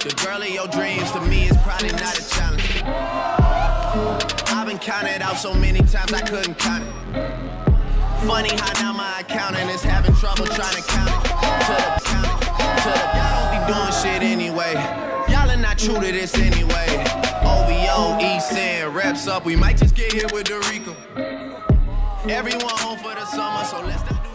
The girl of your dreams to me is probably not a challenge. I've been counted out so many times I couldn't count it. Funny how now my accountant is having trouble trying to count it. Y'all don't be doing shit anyway. Y'all are not true to this anyway. OVO, East End, reps up. We might just get hit with the Rico. Everyone home for the summer, so let's not do